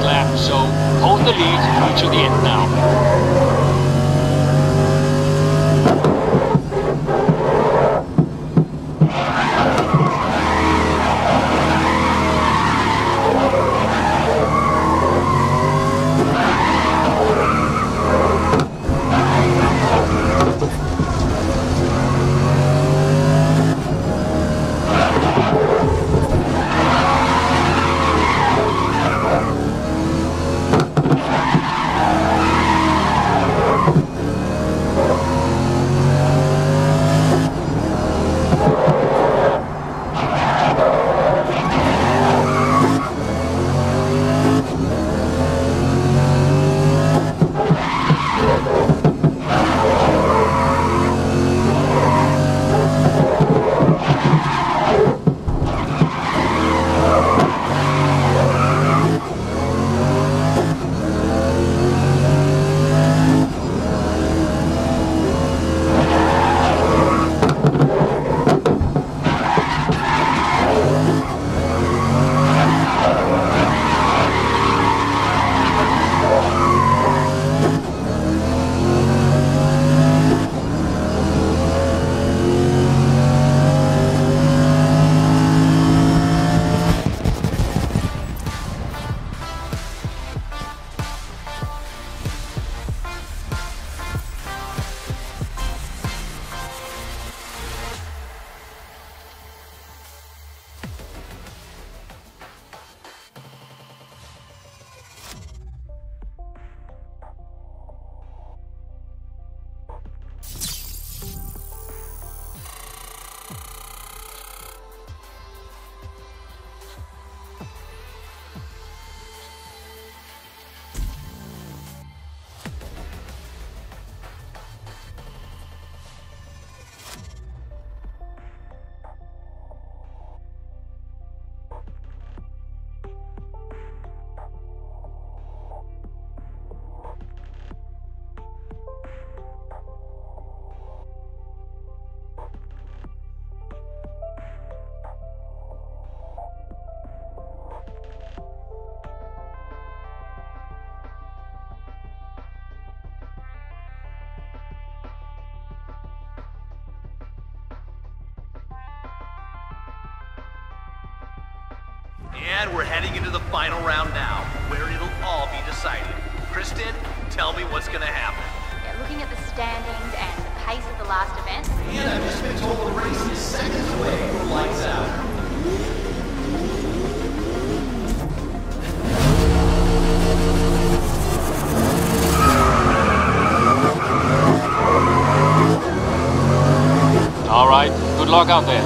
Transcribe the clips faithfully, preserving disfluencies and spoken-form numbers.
last lap, so hold the lead through to the end now. And we're heading into the final round now, where it'll all be decided. Kristen, tell me what's gonna happen. Yeah, looking at the standings and the pace of the last event. And I've just been told the race is seconds away from lights out. All right, good luck out there.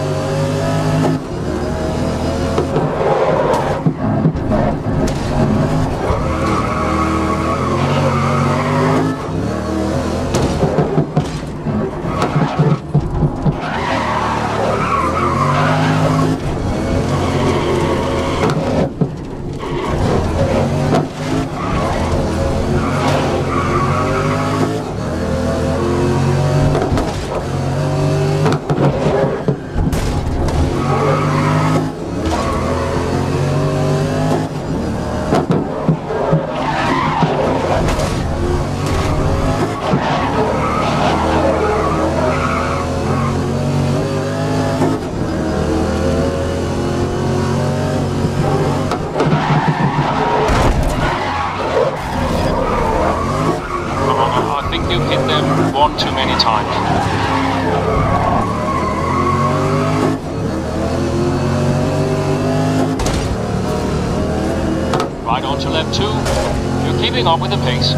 Up with the pace.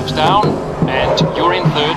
laps down, and you're in third.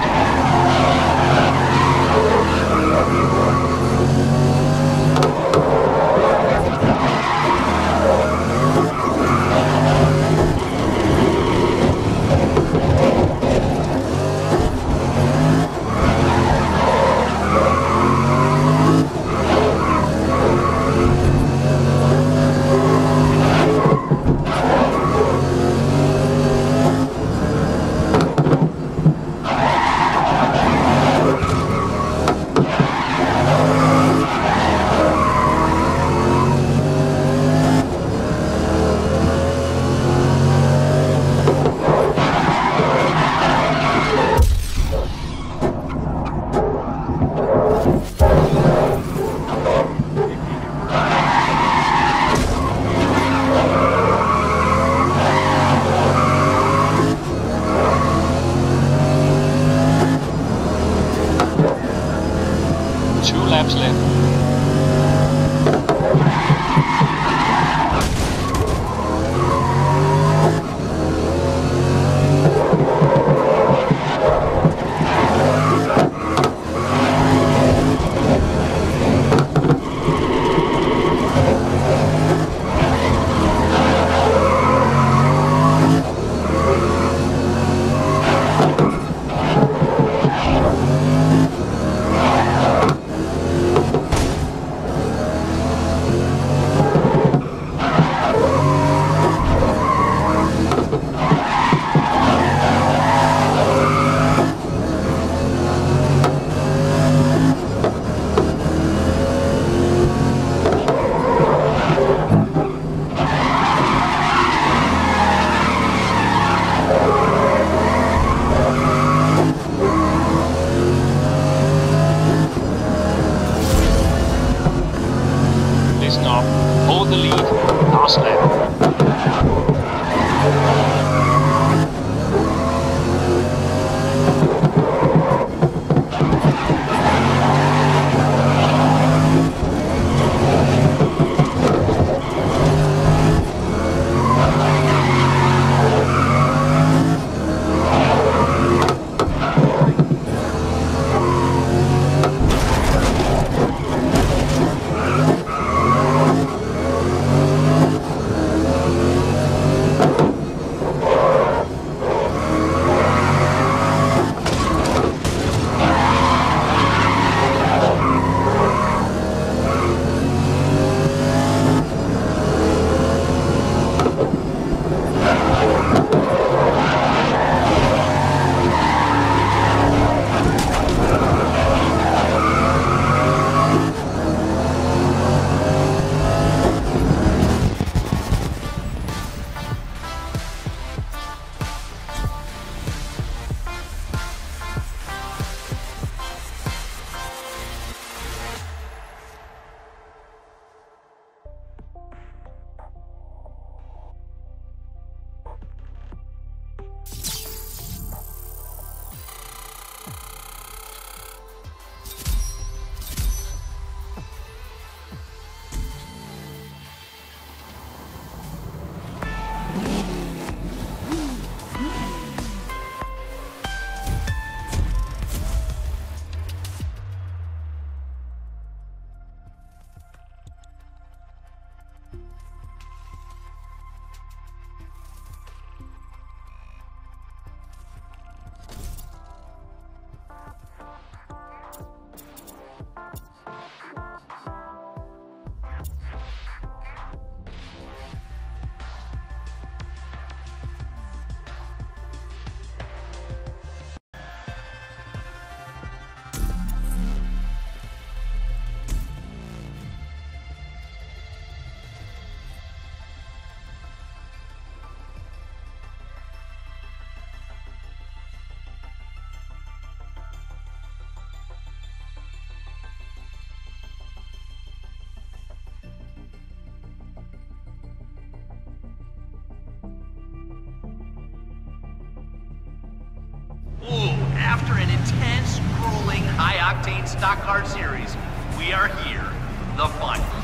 After an intense, grueling, high-octane stock car series, we are here, the final.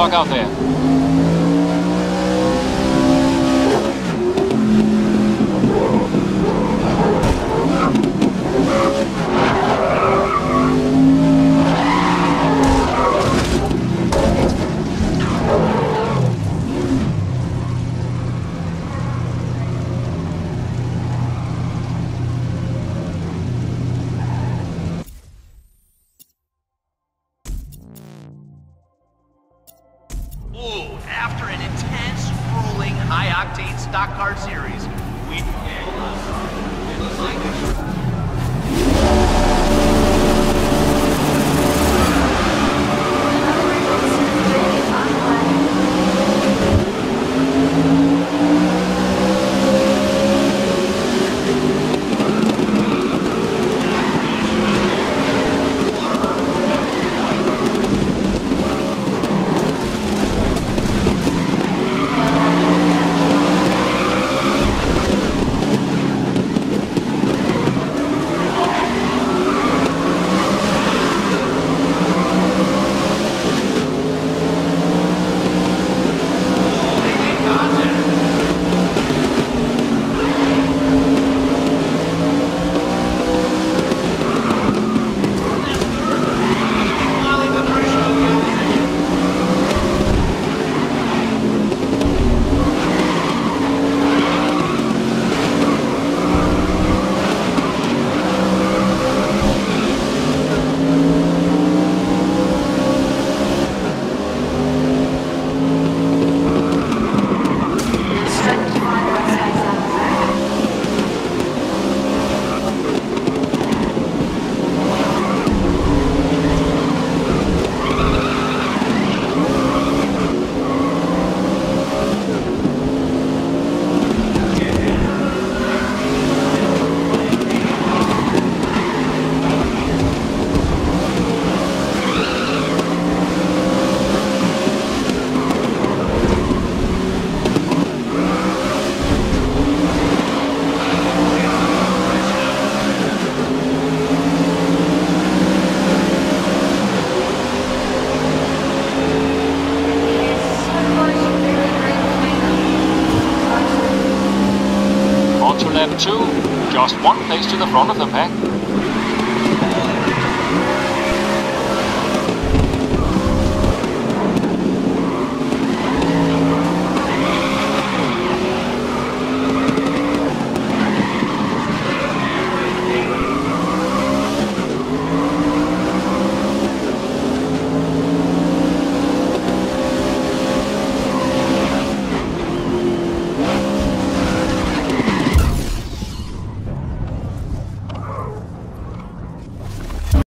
log out there. After an intense, grueling, high-octane stock car series, we... Lap two, just one place to the front of the pack.